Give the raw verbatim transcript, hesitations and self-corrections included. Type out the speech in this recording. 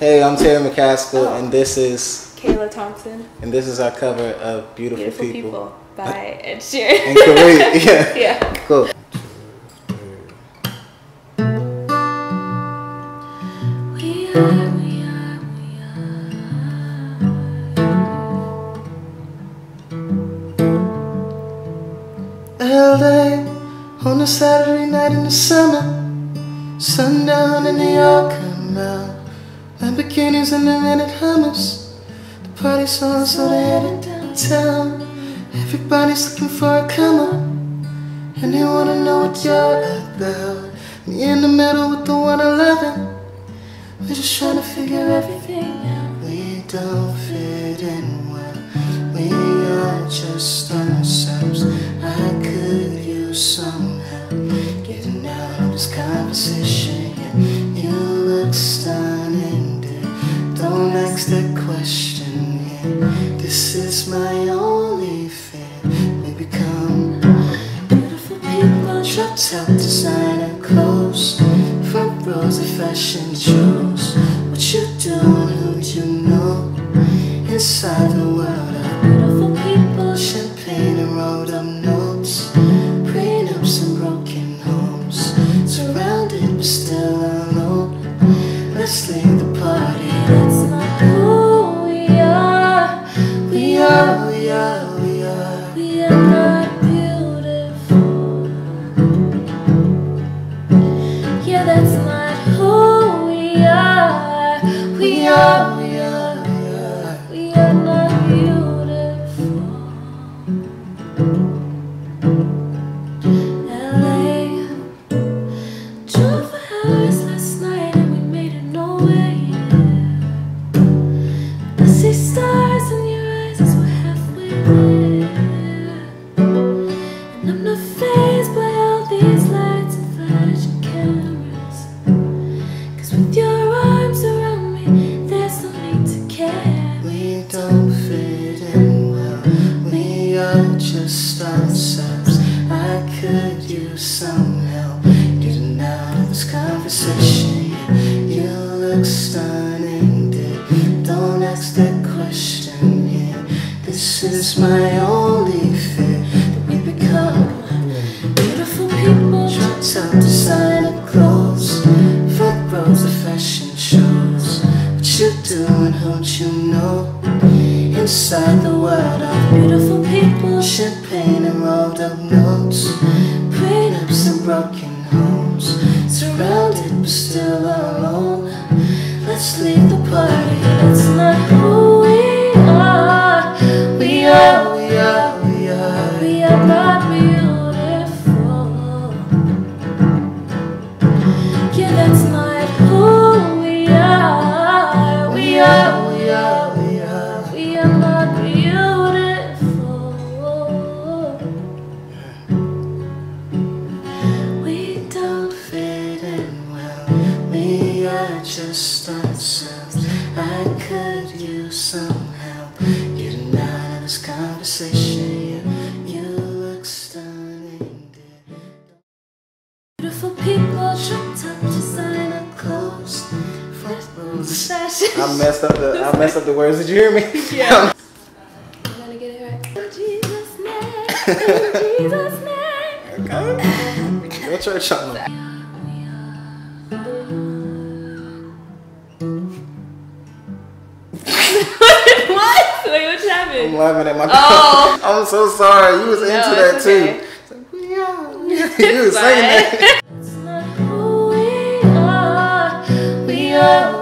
Hey, I'm Terry McCaskill, oh. and this is Kayla Thompson, and this is our cover of "Beautiful, Beautiful People. People" by uh, Ed Sheeran. And Korea, yeah, yeah, cool. We are, we are, we are. L A on a Saturday night in the summer, sundown and they all come out. Lamborghinis and the rented Hummers. The party's on, so they headed downtown. Everybody's looking for a comer, and they wanna know what you're about. Me in the middle with the one I love. We're just trying to figure everything out. We don't fit in well. We are just ourselves. I could use some help getting out of this conversation. Yeah. You look stunning. Don't ask that question yet. This is my only fear. We become beautiful people. Drop top designer clothes, front rows of fashion shows. What you doing? Who you know? Inside the world of beautiful people. Champagne and rolled up notes, prenups and broken homes. Surrounded but still alone. Let's leave the party. We are, we are, we are not beautiful. Yeah, that's not who we are. We, we are, are, we are, we are, we are not beautiful. L A, drove for hours last night and we made it nowhere. I see stars in your eyes. And I'm not fazed by all these lights and flashing cameras, 'cause with your arms around me, there's no need to care. We don't fit in well. We are just ourselves. I could use some help getting out of this conversation. You look stunning, dear. Don't ask that question. This is my only fear, that we become beautiful people. Dress up, designer clothes, front rows of fashion shows. What you doing? Don't you know? Inside the world of beautiful people, champagne and rolled up notes, prenups and broken homes, surrounded but still alone. Let's leave the party. That's not who we are. We are, we are, we are, we are not beautiful. Yeah, that's not who we are. We are, we are, we are, we are not beautiful. We don't fit in well. We are just ourselves. I could use some help. This conversation, yeah. You look stunning, dear. Beautiful people, dressed up, designer clothes, front rows, fashion. I messed up the I messed up the words. Did you hear me? Yeah. I'm gonna get it right. In Jesus' name. In Jesus' name. Okay. Go church on them. I'm laughing at my oh. I'm so sorry. You was into no, that okay. too. We are. You was saying that. It's not who we are. We are.